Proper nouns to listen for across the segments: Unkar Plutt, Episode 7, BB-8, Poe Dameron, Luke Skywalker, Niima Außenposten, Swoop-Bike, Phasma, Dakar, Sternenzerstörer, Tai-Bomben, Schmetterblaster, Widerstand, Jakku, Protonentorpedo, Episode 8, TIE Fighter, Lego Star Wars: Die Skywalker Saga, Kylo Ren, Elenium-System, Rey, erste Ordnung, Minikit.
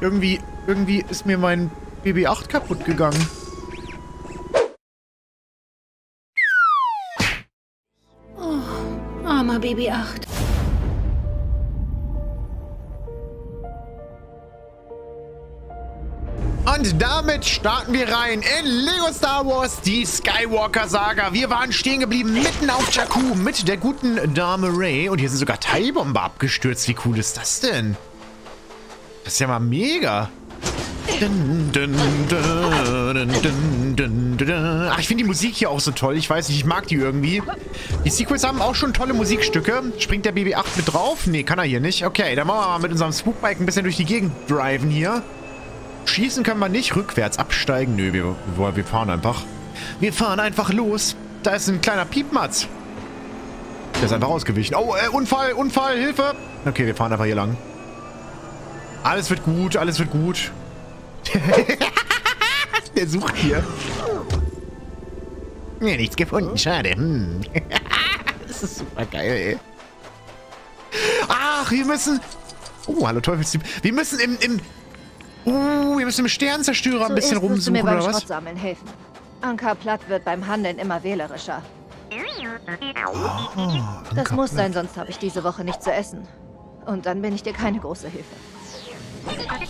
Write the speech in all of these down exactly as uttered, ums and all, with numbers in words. Irgendwie, irgendwie ist mir mein B B acht kaputt gegangen. Oh, armer B B acht. Und damit starten wir rein in Lego Star Wars, die Skywalker Saga. Wir waren stehen geblieben mitten auf Jakku mit der guten Dame Rey. Und hier sind sogar Tai-Bomben abgestürzt. Wie cool ist das denn? Das ist ja mal mega. Ach, ich finde die Musik hier auch so toll. Ich weiß nicht, ich mag die irgendwie. Die Sequels haben auch schon tolle Musikstücke. Springt der B B acht mit drauf? Nee, kann er hier nicht. Okay, dann machen wir mal mit unserem Swoop-Bike ein bisschen durch die Gegend driven hier. Schießen können wir nicht. Rückwärts absteigen. Nö, wir, wir fahren einfach. Wir fahren einfach los. Da ist ein kleiner Piepmatz. Der ist einfach ausgewichen. Oh, äh, Unfall, Unfall, Hilfe. Okay, wir fahren einfach hier lang. Alles wird gut, alles wird gut. Der sucht hier. Nee, nichts gefunden, schade. Hm. Das ist super geil, ey. Ach, wir müssen... Oh, hallo Teufelstyp. Wir müssen im... im oh, wir müssen im Sternenzerstörer ein bisschen rumsuchen, oder was? Schrottsammeln helfen. Unkar Plutt wird beim Handeln immer wählerischer. Oh, das muss sein, sonst habe ich diese Woche nichts zu essen. Und dann bin ich dir keine große Hilfe.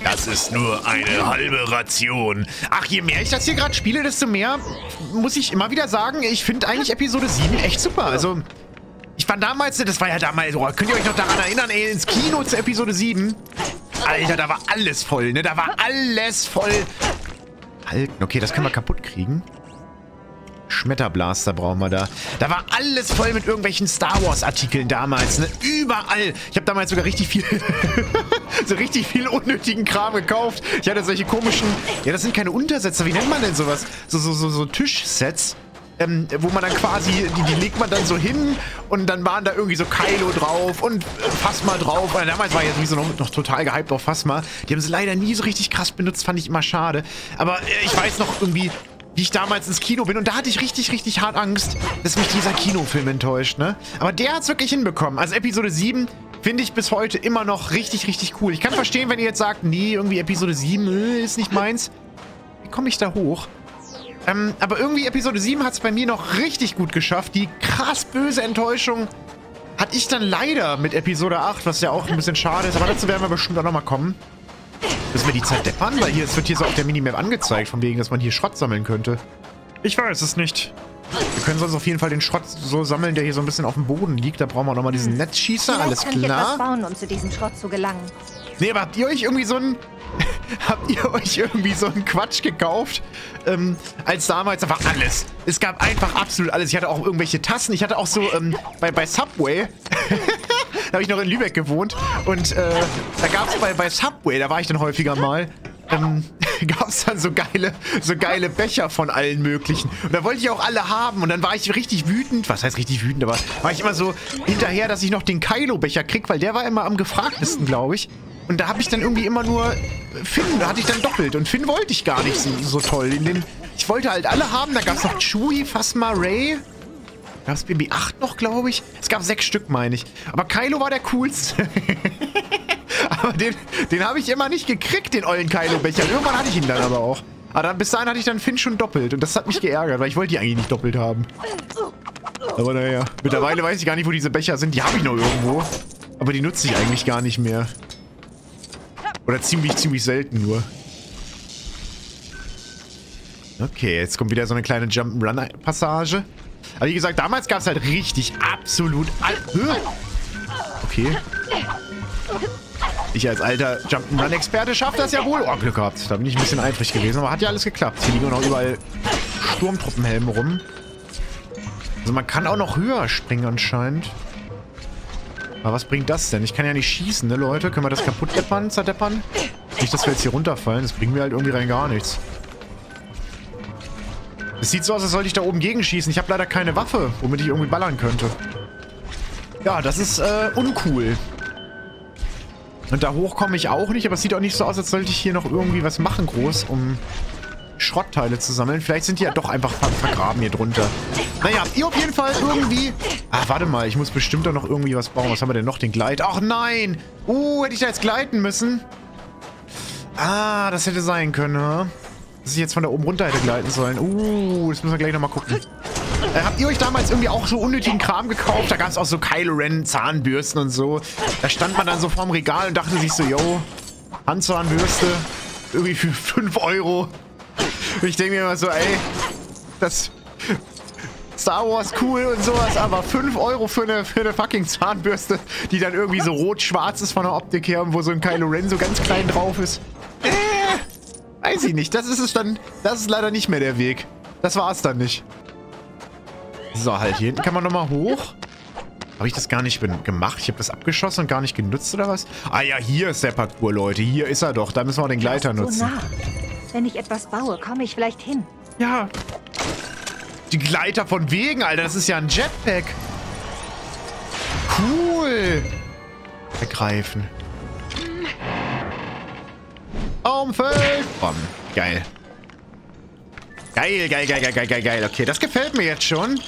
Das ist nur eine halbe Ration. Ach, je mehr ich das hier gerade spiele, desto mehr muss ich immer wieder sagen, ich finde eigentlich Episode sieben echt super. Also, ich fand damals, das war ja damals, oh, könnt ihr euch noch daran erinnern, ey, ins Kino zu Episode sieben? Alter, da war alles voll, ne? Da war alles voll. Halten, okay, das können wir kaputt kriegen. Schmetterblaster brauchen wir da. Da war alles voll mit irgendwelchen Star Wars Artikeln damals, ne? Überall. Ich habe damals sogar richtig viel, so richtig viel unnötigen Kram gekauft. Ich hatte solche komischen, ja, das sind keine Untersetzer, wie nennt man denn sowas? So, so, so, so Tischsets, ähm, wo man dann quasi, die, die legt man dann so hin und dann waren da irgendwie so Kylo drauf und Phasma drauf. Und damals war ich jetzt sowieso noch, noch total gehypt auf Phasma. Die haben sie leider nie so richtig krass benutzt, fand ich immer schade. Aber äh, ich weiß noch irgendwie, wie ich damals ins Kino bin. Und da hatte ich richtig, richtig hart Angst, dass mich dieser Kinofilm enttäuscht, ne? Aber der hat's wirklich hinbekommen. Also Episode sieben finde ich bis heute immer noch richtig, richtig cool. Ich kann verstehen, wenn ihr jetzt sagt, nee, irgendwie Episode sieben ist nicht meins. Wie komme ich da hoch? Ähm, aber irgendwie Episode sieben hat's bei mir noch richtig gut geschafft. Die krass böse Enttäuschung hatte ich dann leider mit Episode acht, was ja auch ein bisschen schade ist. Aber dazu werden wir bestimmt auch nochmal kommen. Müssen wir die Zeit deppern, weil hier, es wird hier so auf der Minimap angezeigt, von wegen, dass man hier Schrott sammeln könnte. Ich weiß es nicht. Wir können sonst auf jeden Fall den Schrott so sammeln, der hier so ein bisschen auf dem Boden liegt. Da brauchen wir nochmal diesen Netzschießer, vielleicht alles klar. Ich kann etwas bauen, um zu diesem Schrott zu gelangen. Nee, aber habt ihr euch irgendwie so einen... habt ihr euch irgendwie so einen Quatsch gekauft? Ähm, als damals einfach alles. Es gab einfach absolut alles. Ich hatte auch irgendwelche Tassen. Ich hatte auch so, ähm, bei, bei Subway... Da habe ich noch in Lübeck gewohnt und äh, da gab es bei, bei Subway, da war ich dann häufiger mal, ähm, gab es dann so geile, so geile Becher von allen möglichen. Und da wollte ich auch alle haben und dann war ich richtig wütend, was heißt richtig wütend, aber war ich immer so hinterher, dass ich noch den Kylo-Becher krieg, weil der war immer am gefragtesten, glaube ich. Und da habe ich dann irgendwie immer nur Finn, da hatte ich dann doppelt und Finn wollte ich gar nicht so, so toll. In den, ich wollte halt alle haben, da gab es noch Chewie, Phasma, Rey. Gab es B B acht noch, glaube ich? Es gab sechs Stück, meine ich. Aber Kylo war der coolste. Aber den, den habe ich immer nicht gekriegt, den ollen Kylo-Becher. Irgendwann hatte ich ihn dann aber auch. Aber dann, bis dahin hatte ich dann Finn schon doppelt. Und das hat mich geärgert, weil ich wollte die eigentlich nicht doppelt haben. Aber naja, mittlerweile weiß ich gar nicht, wo diese Becher sind. Die habe ich noch irgendwo. Aber die nutze ich eigentlich gar nicht mehr. Oder ziemlich, ziemlich selten nur. Okay, jetzt kommt wieder so eine kleine Jump'n'Run-Passage. Aber wie gesagt, damals gab es halt richtig absolut... Okay. Ich als alter Jump'n'Run-Experte schaffe das ja wohl. Oh, Glück gehabt. Da bin ich ein bisschen eifrig gewesen, aber hat ja alles geklappt. Hier liegen auch noch überall Sturmtruppenhelme rum. Also man kann auch noch höher springen anscheinend. Aber was bringt das denn? Ich kann ja nicht schießen, ne, Leute? Können wir das kaputt deppern, zerdeppern? Nicht, dass wir jetzt hier runterfallen. Das bringt mir halt irgendwie rein gar nichts. Es sieht so aus, als sollte ich da oben gegenschießen. Ich habe leider keine Waffe, womit ich irgendwie ballern könnte. Ja, das ist äh, uncool. Und da hoch komme ich auch nicht, aber es sieht auch nicht so aus, als sollte ich hier noch irgendwie was machen groß, um Schrottteile zu sammeln. Vielleicht sind die ja doch einfach vergraben hier drunter. Naja, habt ihr auf jeden Fall irgendwie... Ah, warte mal, ich muss bestimmt doch noch irgendwie was bauen. Was haben wir denn noch? Den Gleit? Ach nein! Uh, hätte ich da jetzt gleiten müssen? Ah, das hätte sein können, ne? Dass ich jetzt von da oben runter hätte gleiten sollen. Uh, das müssen wir gleich nochmal gucken. Äh, habt ihr euch damals irgendwie auch so unnötigen Kram gekauft? Da gab es auch so Kylo Ren Zahnbürsten und so. Da stand man dann so vorm Regal und dachte sich so, yo, Handzahnbürste. Irgendwie für fünf Euro. Und ich denke mir immer so, ey, das... Star Wars cool und sowas, aber fünf Euro für eine, für eine fucking Zahnbürste, die dann irgendwie so rot-schwarz ist von der Optik her und wo so ein Kylo Ren so ganz klein drauf ist. Äh, weiß ich nicht. Das ist es dann. Das ist leider nicht mehr der Weg. Das war es dann nicht. So, halt. Hier hinten kann man nochmal hoch. Habe ich das gar nicht gemacht? Ich habe das abgeschossen und gar nicht genutzt oder was? Ah ja, hier ist der Parcours, Leute. Hier ist er doch. Da müssen wir auch den Gleiter nutzen. Wenn ich etwas baue, komme ich vielleicht hin. Ja. Die Gleiter von wegen, Alter. Das ist ja ein Jetpack. Cool. Ergreifen. Umfeld. Bom. Geil. Geil, geil, geil, geil, geil, geil, geil. Okay, das gefällt mir jetzt schon.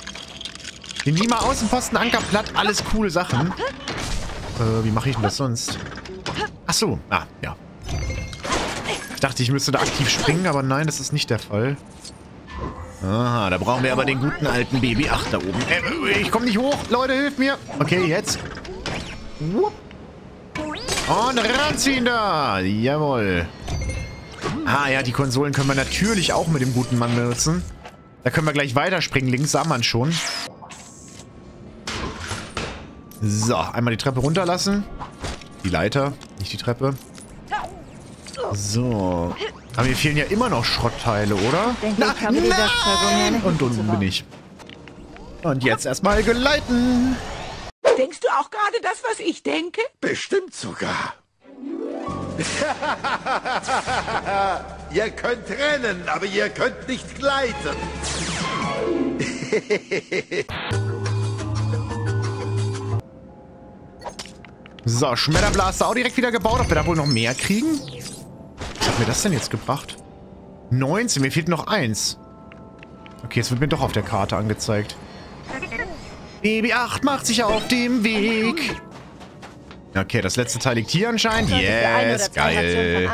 Die Niima Außenposten, Unkar Plutt, alles coole Sachen. Äh, wie mache ich denn das sonst? Ach so. Ah, ja. Ich dachte, ich müsste da aktiv springen, aber nein, das ist nicht der Fall. Aha, da brauchen wir aber den guten alten B B acht da oben. Äh, ich komme nicht hoch. Leute, hilft mir. Okay, jetzt. Und ranziehen da. Jawohl. Ah ja, die Konsolen können wir natürlich auch mit dem guten Mann benutzen. Da können wir gleich weiterspringen. Links sah man schon. So, einmal die Treppe runterlassen. Die Leiter, nicht die Treppe. So. Aber mir fehlen ja immer noch Schrottteile, oder? Na, nein! Und unten bin ich. Und jetzt erstmal geleiten. Denkst du auch gerade das, was ich denke? Bestimmt sogar. Ihr könnt rennen, aber ihr könnt nicht gleiten. So, Schmetterblaster auch direkt wieder gebaut. Ob wir da wohl noch mehr kriegen? Was hat mir das denn jetzt gebracht? neunzehn, mir fehlt noch eins. Okay, jetzt wird mir doch auf der Karte angezeigt. B B acht macht sich auf dem Weg. Okay, das letzte Teil liegt hier anscheinend. Yes, geil.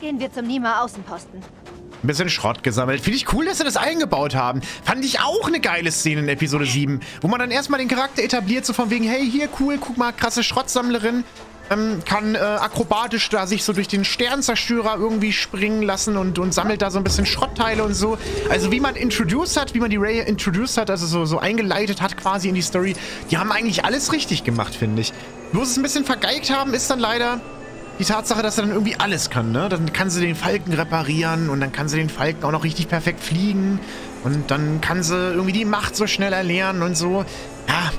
Gehen wir zum Niima Außenposten. Ein bisschen Schrott gesammelt. Finde ich cool, dass sie das eingebaut haben. Fand ich auch eine geile Szene in Episode sieben, wo man dann erstmal den Charakter etabliert, so von wegen, hey, hier, cool, guck mal, krasse Schrottsammlerin. Ähm, kann äh, akrobatisch da sich so durch den Sternenzerstörer irgendwie springen lassen und, und sammelt da so ein bisschen Schrottteile und so. Also wie man introduced hat, wie man die Rey introduced hat, also so, so eingeleitet hat quasi in die Story. Die haben eigentlich alles richtig gemacht, finde ich. Bloß es ein bisschen vergeigt haben, ist dann leider die Tatsache, dass er dann irgendwie alles kann, ne? Dann kann sie den Falken reparieren und dann kann sie den Falken auch noch richtig perfekt fliegen. Und dann kann sie irgendwie die Macht so schnell erlernen und so. Ja.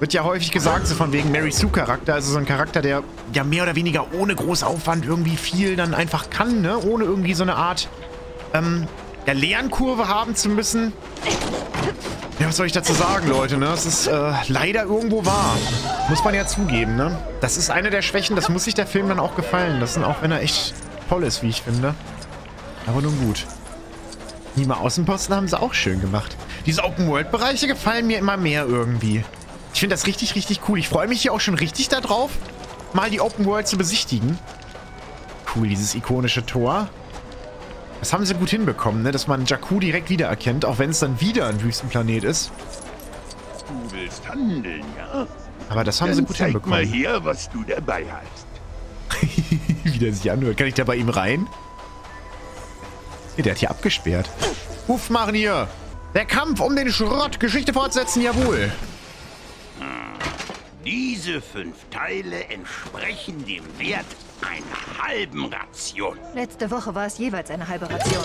Wird ja häufig gesagt, so von wegen Mary Sue-Charakter, also so ein Charakter, der ja mehr oder weniger ohne groß Aufwand irgendwie viel dann einfach kann, ne? Ohne irgendwie so eine Art ähm, ja, Lernkurve haben zu müssen. Ja, was soll ich dazu sagen, Leute, ne? Das ist äh, leider irgendwo wahr. Muss man ja zugeben, ne? Das ist eine der Schwächen, das muss sich der Film dann auch gefallen lassen, auch wenn er echt toll ist, wie ich finde. Aber nun gut. Niima Außenposten haben sie auch schön gemacht. Diese Open-World-Bereiche gefallen mir immer mehr irgendwie. Ich finde das richtig, richtig cool. Ich freue mich hier auch schon richtig darauf, mal die Open World zu besichtigen. Cool, dieses ikonische Tor. Das haben sie gut hinbekommen, ne? Dass man Jakku direkt wiedererkennt, auch wenn es dann wieder ein Wüstenplanet ist. Du willst handeln, ja? Aber das haben dann sie gut zeig hinbekommen. Mal her, was du dabei hast. Wie der sich anhört. Kann ich da bei ihm rein? Nee, der hat hier abgesperrt. Puff machen hier! Der Kampf um den Schrott! Geschichte fortsetzen, jawohl! Diese fünf Teile entsprechen dem Wert einer halben Ration. Letzte Woche war es jeweils eine halbe Ration.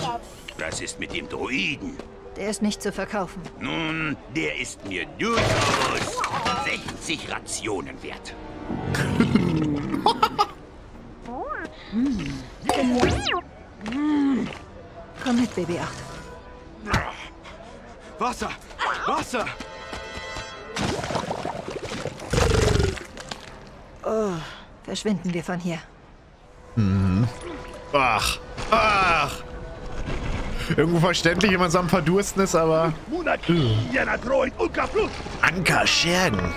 Was ist mit dem Droiden? Der ist nicht zu verkaufen. Nun, der ist mir durchaus sechzig Rationen wert. Komm mit, B B acht. Wasser! Wasser! Oh, verschwinden wir von hier. Mhm. Ach, ach. Irgendwo verständlich, wenn man so am Verdursten ist, aber... Unkar Schergen.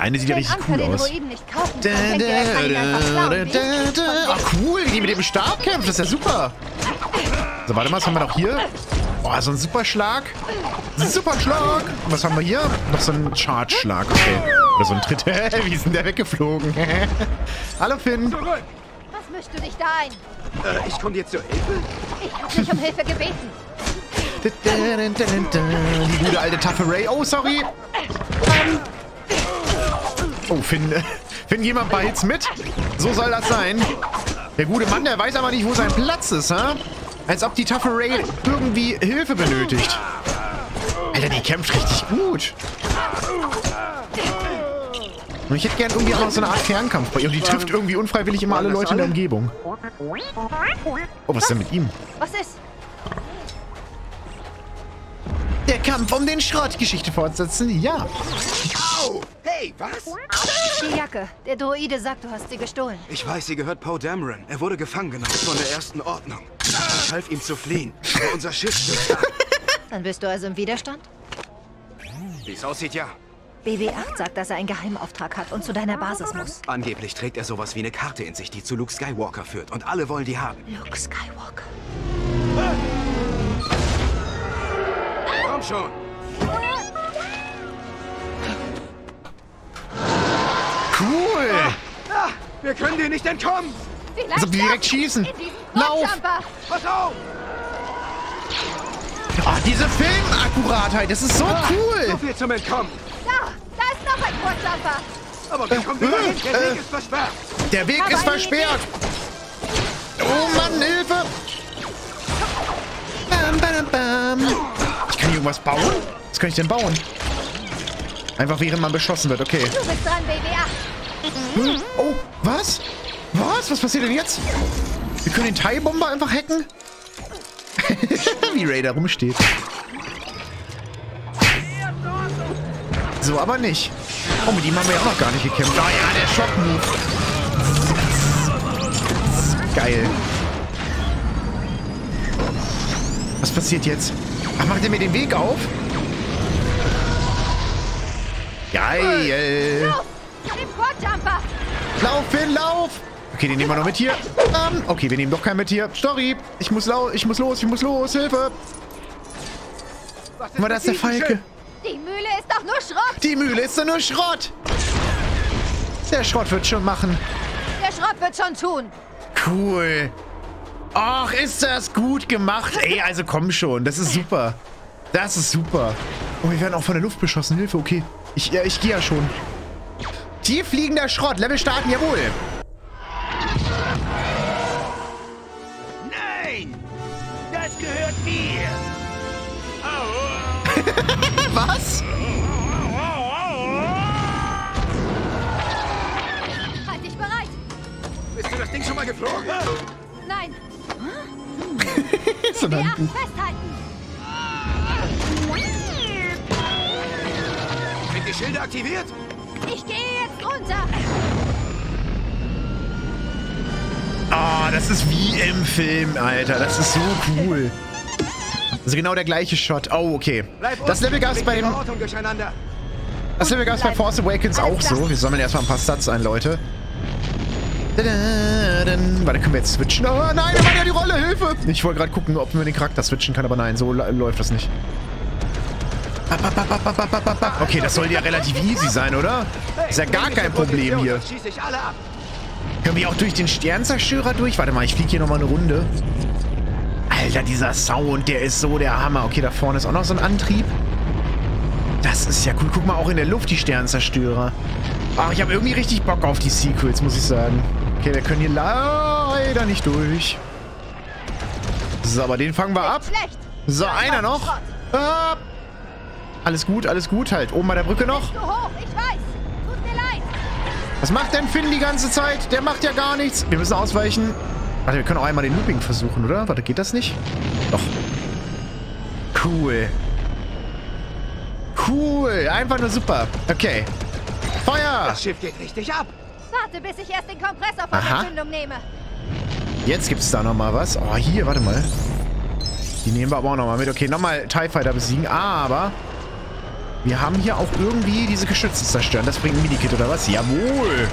Eine sieht ja richtig cool aus. Ach cool, die mit dem Stab kämpft, das ist ja super. So, warte mal, was haben wir noch hier? Oh, so ein Superschlag. Superschlag. Was haben wir hier? Noch so ein Charge-Schlag, okay. Oder so ein Tritt. Wie ist denn der weggeflogen? Hallo Finn. Was mischst du dich da ein? Äh, ich komme dir zur Hilfe? Ich hab dich um Hilfe gebeten. Die gute alte taffe Rey. Oh, sorry. Oh, Finn. Finn, jemand beilt's mit? So soll das sein. Der gute Mann, der weiß aber nicht, wo sein Platz ist, ha? Als ob die taffe Rey irgendwie Hilfe benötigt. Alter, die kämpft richtig gut. Und ich hätte gern irgendwie auch noch so eine Art Fernkampf bei ihr. Und die trifft irgendwie unfreiwillig immer alle Leute in der Umgebung. Oh, was ist denn mit ihm? Was ist? Der Kampf um den Schrott. Geschichte fortsetzen, ja. Au! Hey, was? Die Jacke. Der Droide sagt, du hast sie gestohlen. Ich weiß, sie gehört Poe Dameron. Er wurde gefangen genommen von der ersten Ordnung. Ich half ihm zu fliehen. Aber unser Schiff stürzt ab. Dann bist du also im Widerstand? Wie es aussieht, ja. B B acht sagt, dass er einen Geheimauftrag hat und zu deiner Basis muss. Angeblich trägt er sowas wie eine Karte in sich, die zu Luke Skywalker führt. Und alle wollen die haben. Luke Skywalker. Ah! Komm schon. Cool. Ah, ah, wir können dir nicht entkommen. Also direkt schießen. Lauf. Pass auf. Ah, diese Filmakkuratheit, das ist so ah, cool. So viel zum Entkommen. Da, da ist noch ein Kurzjumper. Aber wir kommen wieder hin. Der äh, Weg ist versperrt. Der Weg ist versperrt. Oh Mann, Hilfe. Bam, bam, bam. Ich kann hier irgendwas bauen? Was kann ich denn bauen? Einfach während man beschossen wird, okay. Du bist dran, Baby. Hm? Oh, was? Was? Was passiert denn jetzt? Wir können den Tai-Bomber einfach hacken? Wie Rey da rumsteht. So, aber nicht. Oh, mit ihm haben wir ja auch noch gar nicht gekämpft. Oh ja, der Schock-Move. Geil. Was passiert jetzt? Ach, macht er mir den Weg auf? Geil. Lauf, lauf Finn, lauf. Okay, den nehmen wir noch mit hier. Um, okay, wir nehmen doch keinen mit hier. Sorry, ich muss lau ich muss los, ich muss los, Hilfe. War das der Falke? Die Mühle ist doch nur Schrott. Die Mühle ist doch nur Schrott. Der Schrott wird schon machen. Der Schrott wird schon tun. Cool. Ach, ist das gut gemacht. Ey, also komm schon. Das ist super. Das ist super. Oh, wir werden auch von der Luft beschossen. Hilfe, okay. Ich, ja, ich gehe ja schon. Tieffliegender Schrott. Level starten, jawohl. Nein! Das gehört mir. Was? Halt dich bereit. Bist du das Ding schon mal geflogen? Nein. So dann. Festhalten. Sind die Schilder aktiviert? Ich gehe jetzt runter. Ah, oh, das ist wie im Film, Alter. Das ist so cool. Das ist genau der gleiche Shot. Oh, okay. Das Level gab es bei dem... Das Level gab es bei Force Awakens auch so. Wir sammeln erstmal ein paar Stats ein, Leute. Warte, können wir jetzt switchen? Oh nein, wir machen ja die Rolle, Hilfe! Ich wollte gerade gucken, ob man den Charakter switchen kann, aber nein, so läuft das nicht. Okay, das soll ja relativ easy sein, oder? Ist ja gar kein Problem hier. Können wir auch durch den Sternenzerstörer durch? Warte mal, ich fliege hier nochmal eine Runde. Alter, dieser Sound, der ist so der Hammer. Okay, da vorne ist auch noch so ein Antrieb. Das ist ja cool. Guck mal, auch in der Luft die Sternenzerstörer. Ach, ich habe irgendwie richtig Bock auf die Sequels, muss ich sagen. Okay, wir können hier leider nicht durch. So, aber den fangen wir ab. So, einer noch. Ah, alles gut, alles gut halt. Oben bei der Brücke noch. Was macht denn Finn die ganze Zeit? Der macht ja gar nichts. Wir müssen ausweichen. Warte, wir können auch einmal den Looping versuchen, oder? Warte, geht das nicht? Doch. Cool. Cool. Einfach nur super. Okay. Feuer! Das Schiff geht richtig ab. Warte, bis ich erst den Kompressor von der Zündung nehme. Jetzt gibt es da nochmal was. Oh, hier, warte mal. Die nehmen wir aber auch nochmal mit. Okay, nochmal TIE Fighter besiegen. Aber Wir haben hier auch irgendwie diese Geschütze zerstören. Das bringt ein Medikit oder was? Jawohl!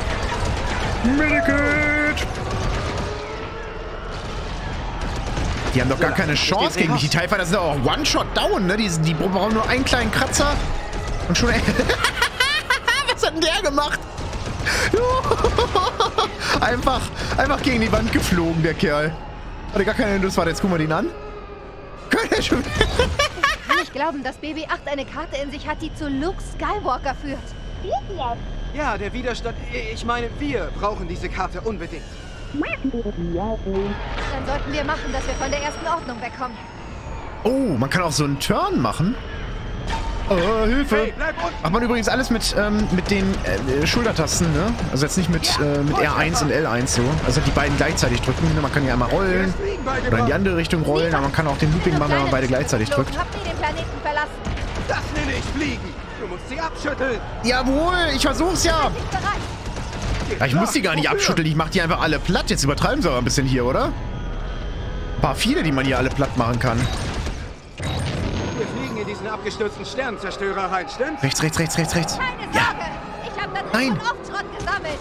Medikit! Die haben doch gar keine Chance gegen die T I E Fighter. Das sind doch auch One-Shot down, ne? Die, die brauchen nur einen kleinen Kratzer und schon... Was hat denn der gemacht? einfach, einfach gegen die Wand geflogen, der Kerl. Hatte gar keine Indus. Warte, jetzt gucken wir den an. Können wir schon... Ich kann nicht glauben, dass B B acht eine Karte in sich hat, die zu Luke Skywalker führt. Ja, der Widerstand... Ich meine, wir brauchen diese Karte unbedingt. Dann sollten wir machen, dass wir von der ersten Ordnung wegkommen. Oh, man kann auch so einen Turn machen. Oh, Hilfe! Hey, macht man übrigens alles mit, ähm, mit den äh, Schultertasten, ne? Also jetzt nicht mit, äh, mit R eins und L eins so. Also die beiden gleichzeitig drücken. Man kann ja einmal rollen oder in die andere Richtung rollen, aber man kann auch den Looping machen, wenn man beide gleichzeitig drückt. Das nenne ich fliegen! Du musst sie abschütteln! Jawohl, ich versuch's ja! Ja, ich muss die gar nicht abschütteln, ich mach die einfach alle platt. Jetzt übertreiben sie aber ein bisschen hier, oder? Ein paar viele, die man hier alle platt machen kann. Diesen abgestürzten Sternenzerstörer rein, stimmt's? Rechts, rechts, rechts, rechts, rechts. Keine Sorge! Ja. Ich hab natürlich oft Schrott gesammelt.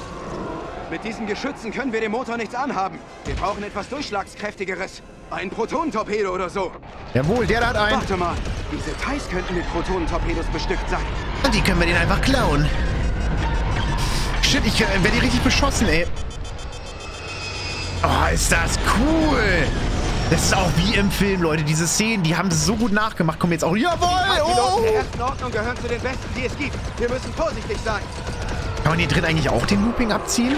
Mit diesen Geschützen können wir dem Motor nichts anhaben. Wir brauchen etwas Durchschlagskräftigeres. Ein Protonentorpedo oder so. Jawohl, der hat einen. Warte mal, diese T I Es könnten mit Protonentorpedos bestückt sein. Und die können wir denen einfach klauen. Shit, ich werde die richtig beschossen, ey. Oh, ist das cool! Das ist auch wie im Film, Leute. Diese Szenen, die haben das so gut nachgemacht. Kommen jetzt auch... Jawohl! Oh! Die ersten Ordnung gehören zu den besten, die es gibt. Wir müssen vorsichtig sein. Kann man hier drin eigentlich auch den Looping abziehen?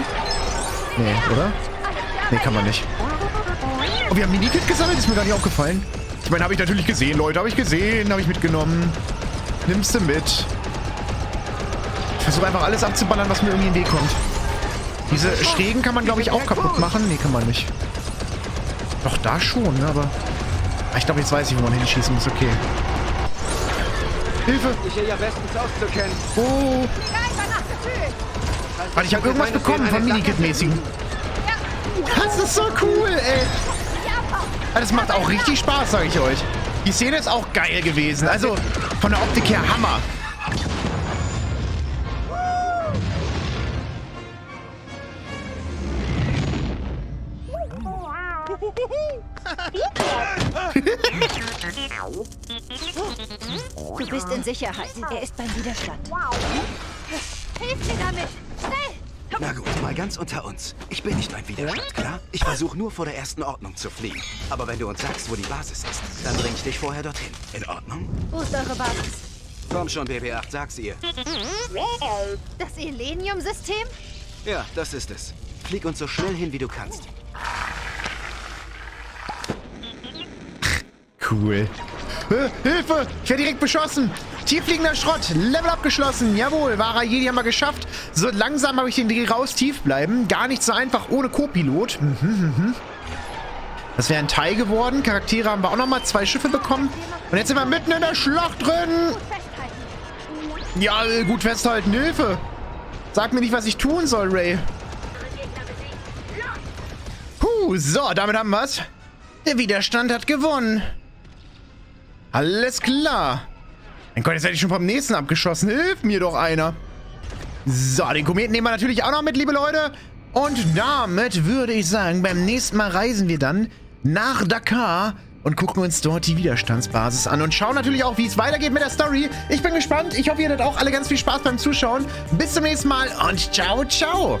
Nee, oder? Nee, kann man nicht. Oh, wir haben Minikit gesammelt. Ist mir gar nicht aufgefallen. Ich meine, habe ich natürlich gesehen, Leute. Habe ich gesehen. Habe ich mitgenommen. Nimmst du mit. Ich versuche einfach alles abzuballern, was mir irgendwie in den Weg kommt. Diese Stegen kann man, glaube ich, auch kaputt machen. Nee, kann man nicht. Doch, da schon, ne? Aber... Ich glaube, jetzt weiß ich, wo man hinschießen muss. Okay. Hilfe! Ich ja bestens auszukennen. Oh! Warte, ich habe irgendwas bekommen von Minikit-mäßigen. Das ist so cool, ey! Das macht auch richtig Spaß, sage ich euch. Die Szene ist auch geil gewesen. Also, von der Optik her, Hammer. Du bist in Sicherheit. Er ist beim Widerstand. Hilf mir damit! Schnell! Na gut, mal ganz unter uns. Ich bin nicht beim Widerstand, klar? Ich versuche nur vor der ersten Ordnung zu fliehen. Aber wenn du uns sagst, wo die Basis ist, dann bring ich dich vorher dorthin. In Ordnung? Wo ist eure Basis? Komm schon, B B acht, sag's ihr. Das Elenium-System? Ja, das ist es. Flieg uns so schnell hin, wie du kannst. Cool. Äh, Hilfe! Ich werde direkt beschossen. Tieffliegender Schrott. Level abgeschlossen. Jawohl, wahrer Jedi haben wir geschafft. So langsam habe ich den Dreh raus. Tief bleiben. Gar nicht so einfach ohne Co-Pilot. Mhm, mhm. Das wäre ein Teil geworden. Charaktere haben wir auch nochmal. Zwei Schiffe bekommen. Und jetzt sind wir mitten in der Schlacht drin. Ja, gut festhalten. Hilfe. Sag mir nicht, was ich tun soll, Rey. Puh, so, damit haben wir es. Der Widerstand hat gewonnen. Alles klar. Mein Gott, jetzt hätte ich schon vom nächsten abgeschossen. Hilf mir doch einer. So, den Kometen nehmen wir natürlich auch noch mit, liebe Leute. Und damit würde ich sagen, beim nächsten Mal reisen wir dann nach Dakar und gucken uns dort die Widerstandsbasis an. Und schauen natürlich auch, wie es weitergeht mit der Story. Ich bin gespannt. Ich hoffe, ihr hattet auch alle ganz viel Spaß beim Zuschauen. Bis zum nächsten Mal und ciao, ciao.